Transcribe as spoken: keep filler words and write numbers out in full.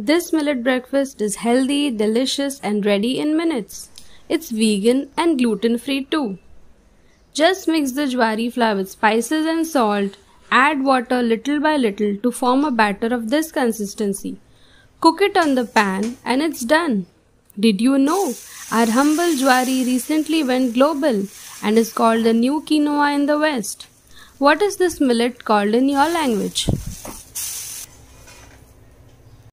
This millet breakfast is healthy, delicious and ready in minutes. It's vegan and gluten-free too. Just mix the jowari flour with spices and salt. Add water little by little to form a batter of this consistency. Cook it on the pan and it's done. Did you know? Our humble jowari recently went global and is called the new quinoa in the West. What is this millet called in your language?